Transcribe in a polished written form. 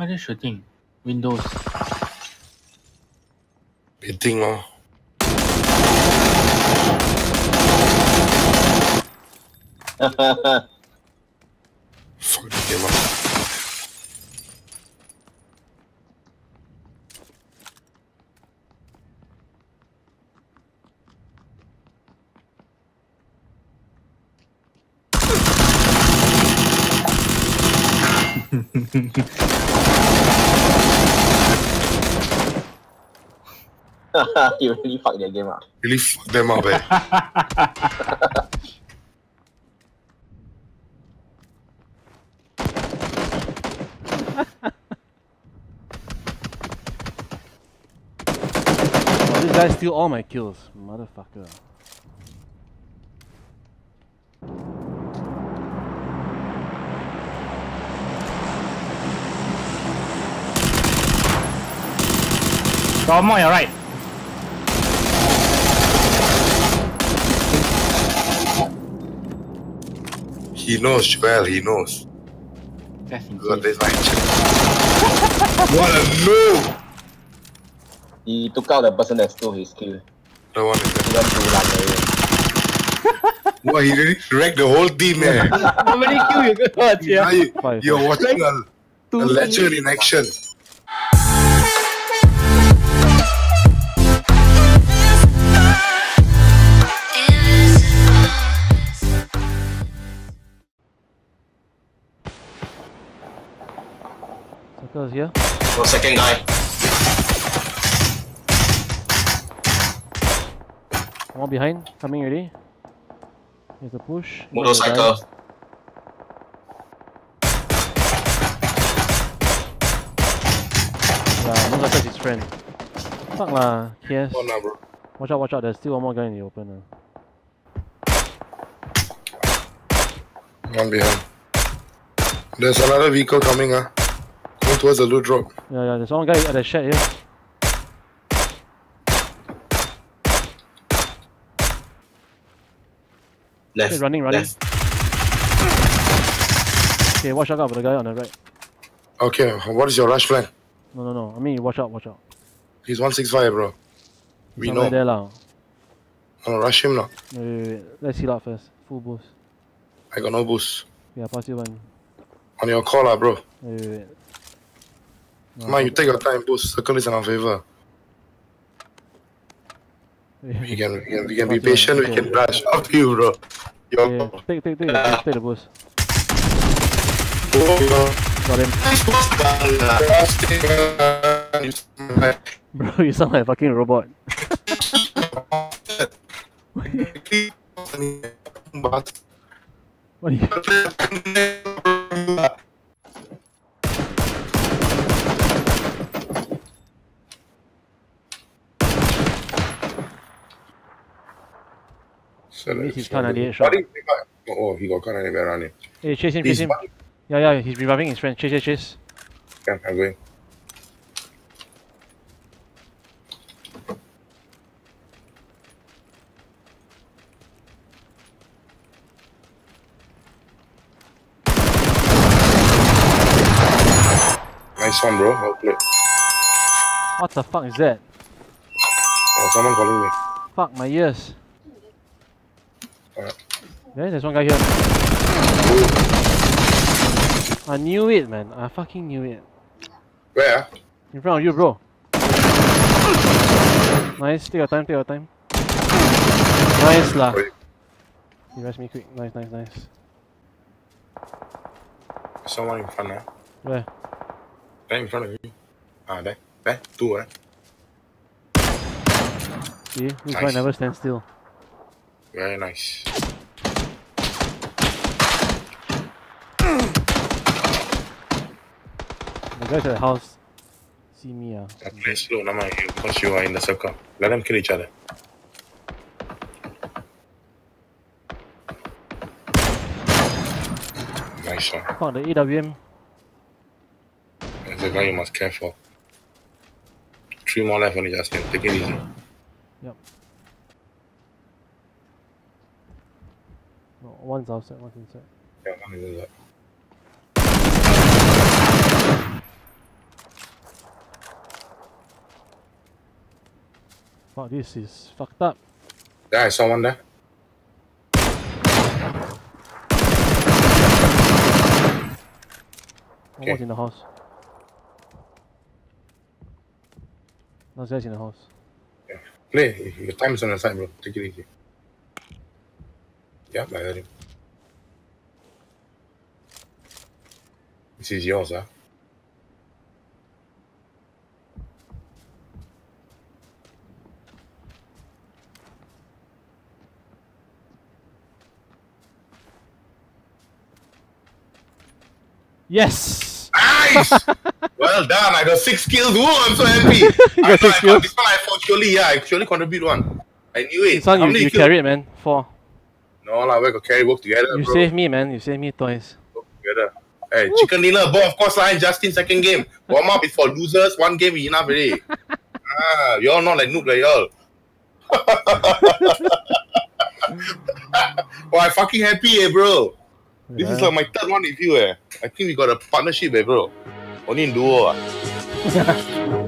What is shooting? Windows. Painting, oh. Fuck the game up. You really fucked their game up. Really fucked them up, eh? This guy steal all my kills, motherfucker. One more, you're right. He knows, well, he knows. What a move! He took out the person that stole his kill. The one that wow, he really wrecked the whole team, eh? How many kills you got? Watch, yeah. Now you're watching like a legend in action. Circles here. Oh, second guy. One behind, coming already. Here's a push. Motorcycle. Yeah, motorcycle is his friend. Fuck lah, yes. Oh, nah, bro. Watch out, there's still one more guy in the open. One behind. There's another vehicle coming, ah. Going towards the loot drop. Yeah, there's one guy at the shed here. Left. Okay, running. Left. Okay, watch out for the guy on the right. Okay, what is your rush plan? No. I mean, watch out. He's 165, bro. We know. There, la. No, rush him now. Wait. Let's heal up first. Full boost. I got no boost. Yeah, pass you one. On your call, la, bro. Wait. No, man, you take your time, boost. Circle is in our favor. We can be patient, we can rush. Up to you, bro. Yeah. Take the boost. Got him. Bro, you sound like a fucking robot. What are you... He's gun idea shot. Oh, he got gun anywhere around him. Hey, chase him. Yeah, he's reviving his friend. Chase. Yeah, I'm going. Nice one, bro. Well played. What the fuck is that? Oh, someone calling me. Fuck my ears. Yeah, there's one guy here. I knew it, man. I fucking knew it. Where? In front of you, bro. Nice. Take your time. Nice lah. You rest me quick. Nice. Someone in front, eh? Where? Right in front of you. Ah, there. Two, eh? See? This guy never stands still. Very nice. The guys at the house see me. I play slow, no matter because you are in the circle. Let them kill each other. Nice one. Fuck the AWM. That's the guy you must care for. 3 more left on the Justin. Take it easy. Yep. No, one's outside, one's inside. Yeah, one is inside. Oh, this is fucked up. Yeah, I saw one there. Okay. What's in the house? No, there's in the house. Yeah. Play. Your time is on the side, bro. Take it easy. Yep, I heard him. This is yours, huh? Yes! Nice! Well done, I got 6 kills. Whoa, I'm so happy! I got 6 kills? This one I surely, yeah, I surely contribute one. I knew it. This one you carried, man. 4. No, like, we got carry, work together, bro. You saved me, man. You saved me twice. Work together. Hey, woo. Chicken dinner, ball, of course, I Justin, second game. Warm up is for losers, one game is enough already. Ah, y'all not like noob like y'all. Oh, I'm fucking happy, eh, bro. Yeah. This is like my 3rd one with you, eh. I think we got a partnership, eh, bro. Only in duo, ah.